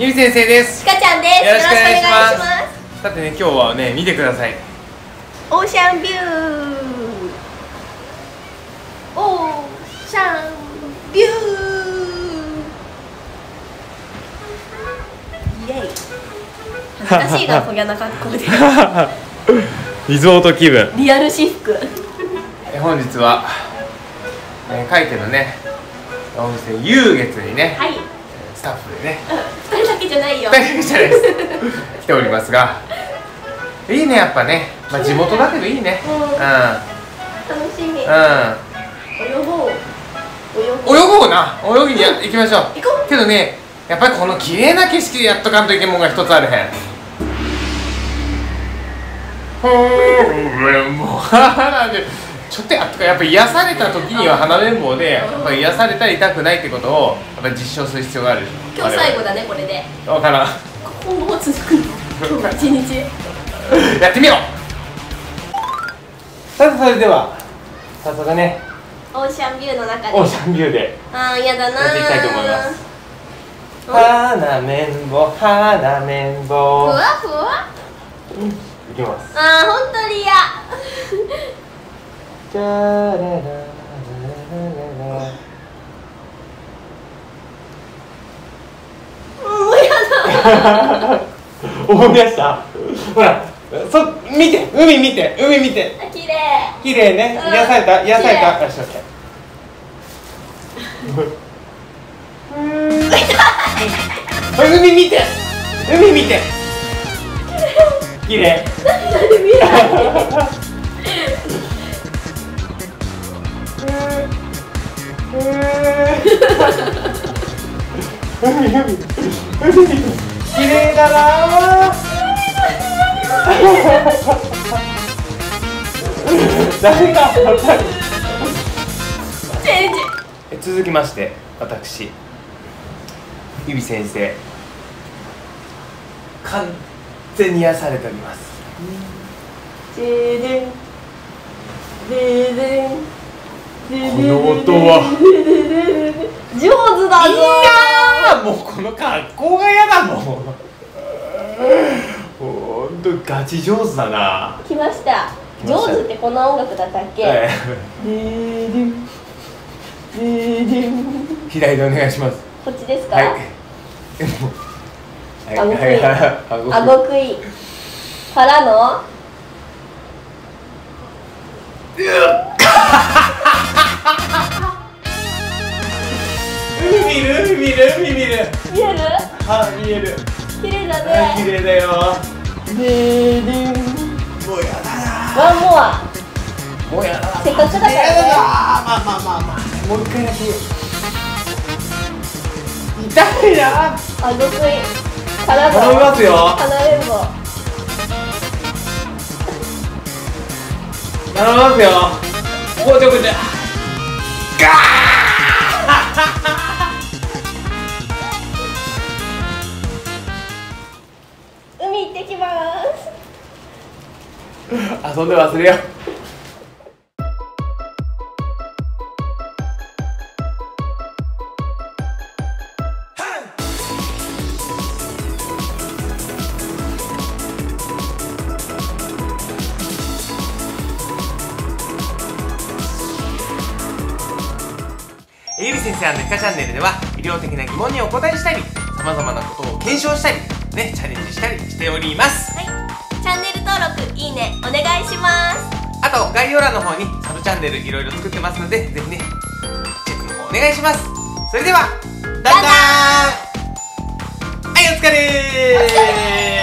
ゆみ先生です。ちかちゃんです。よろしくお願いします。さてね、今日はね、見てください。オーシャンビュー。オーシャンビュー。イエイ。恥ずかしいがこぎゃな格好で。リゾート気分。リアル私服。本日は海底のね、お店遊月にね、はい、スタッフでね、2人だけじゃないよ、2人だけじゃないです来ておりますが、いいね、やっぱね、まあ、地元だけどいいね、うん、楽しみ、うん、泳ごうな、泳ぎに行きましょうけどね、やっぱりこの綺麗な景色でやっとかんといけんもんが一つあるへんもうちょっとやっぱ癒された時には鼻綿棒でやっぱ癒されたり痛くないってことをやっぱ実証する必要がある。今日最後だねこれで。わからん。今後も続くの。今日一日。やってみよう。さあそれでは早速ね。オーシャンビューの中で。オーシャンビューで。ああやだな。やっていきたいと思います。鼻綿棒鼻綿棒。ふわふわ。いきます。ああ本当に嫌。チャララララララ。もうやだ。思い出した。ほら、見て、海見て、海見て。綺麗。綺麗ね。癒された、癒された。よしよし。海見て、海見て。綺麗。綺麗。きれいだな誰か続きまして私ゆみ先生完全に癒されております。この音は上手だぞ。いやーもうこの格好が嫌だもんほんとガチ上手だな。来ました。上手ってこんな音楽だったっけ。左でお願いします。こっちですか。はいあごくいからの見えるは見える。綺麗だね。綺麗だよ。もうやだな。ワンモア。もうやだ。せっかくだからね。まあもう一回だけ。痛いな。あごくい。体。頼みますよ。離れんぼ。頼みますよ。こうちょくちょ。ガー。遊んで忘れよう。ゆみ先生&ちかチャンネルでは医療的な疑問にお答えしたり、さまざまなことを検証したりね、チャレンジしたりしております。はい、チャンネル登録、いいね、お願いします。あと、概要欄の方にサブチャンネルいろいろ作ってますので、ぜひね、チェックの方お願いします。それでは、だんだーん、はい、お疲れー。